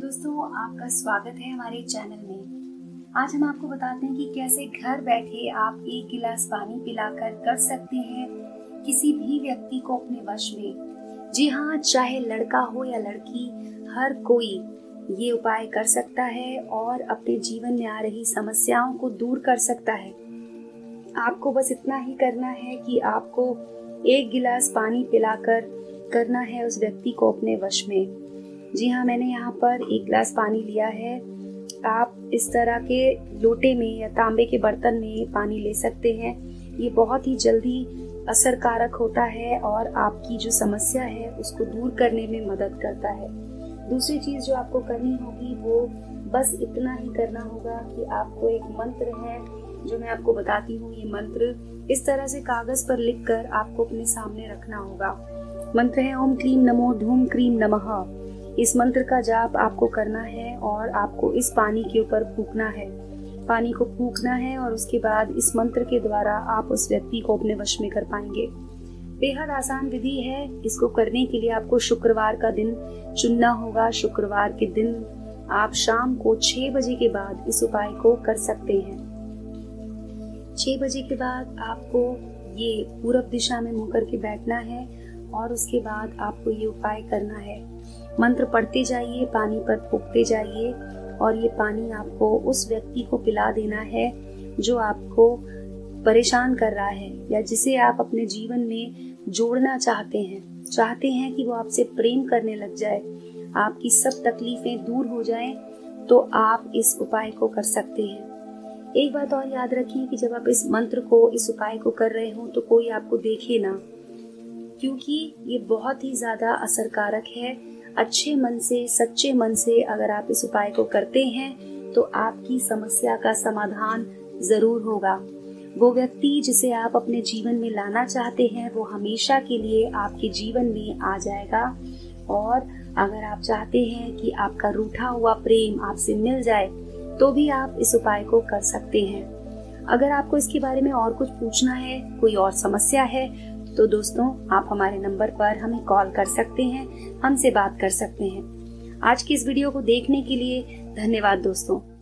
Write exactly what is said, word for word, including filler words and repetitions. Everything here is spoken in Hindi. दोस्तों आपका स्वागत है हमारे चैनल में। आज हम आपको बताते हैं कि कैसे घर बैठे आप एक गिलास पानी पिलाकर कर सकते हैं किसी भी व्यक्ति को अपने वश में। जी हाँ, चाहे लड़का हो या लड़की, हर कोई ये उपाय कर सकता है और अपने जीवन में आ रही समस्याओं को दूर कर सकता है। आपको बस इतना ही करना है कि आपको एक गिलास पानी पिलाकर करना है उस व्यक्ति को अपने वश में। जी हाँ, मैंने यहाँ पर एक गिलास पानी लिया है। आप इस तरह के लोटे में या तांबे के बर्तन में पानी ले सकते हैं। ये बहुत ही जल्दी असरकारक होता है और आपकी जो समस्या है उसको दूर करने में मदद करता है। दूसरी चीज़ जो आपको करनी होगी वो बस इतना ही करना होगा कि आपको एक मंत्र है जो मैं आपको बताती हूँ। ये मंत्र इस तरह से कागज़ पर लिख कर आपको अपने सामने रखना होगा। मंत्र है ओम क्लीम नमो धूम क्रीम नमः। इस मंत्र का जाप आपको करना है और आपको इस पानी के ऊपर फूंकना है। पानी को फूंकना है और उसके बाद इस मंत्र के द्वारा आप उस व्यक्ति को अपने वश में कर पाएंगे। बेहद आसान विधि है। इसको करने के लिए आपको शुक्रवार का दिन चुनना होगा। शुक्रवार के दिन आप शाम को छह बजे के बाद इस उपाय को कर सकते हैं। छह बजे के बाद आपको ये पूर्व दिशा में मुंह करके बैठना है और उसके बाद आपको ये उपाय करना है। मंत्र पढ़ते जाइए, पानी पर फूंकते जाइए और ये पानी आपको उस व्यक्ति को पिला देना है जो आपको परेशान कर रहा है या जिसे आप अपने जीवन में जोड़ना चाहते हैं। चाहते हैं कि वो आपसे प्रेम करने लग जाए, आपकी सब तकलीफें दूर हो जाएं, तो आप इस उपाय को कर सकते हैं। एक बात और याद रखिए कि जब आप इस मंत्र को, इस उपाय को कर रहे हो तो कोई आपको देखे ना, क्योंकि ये बहुत ही ज़्यादा असरकारक है। अच्छे मन से, सच्चे मन से अगर आप इस उपाय को करते हैं तो आपकी समस्या का समाधान जरूर होगा। वो व्यक्ति जिसे आप अपने जीवन में लाना चाहते हैं वो हमेशा के लिए आपके जीवन में आ जाएगा। और अगर आप चाहते हैं कि आपका रूठा हुआ प्रेम आपसे मिल जाए तो भी आप इस उपाय को कर सकते हैं। अगर आपको इसके बारे में और कुछ पूछना है, कोई और समस्या है, तो दोस्तों आप हमारे नंबर पर हमें कॉल कर सकते हैं, हमसे बात कर सकते हैं। आज की इस वीडियो को देखने के लिए धन्यवाद दोस्तों।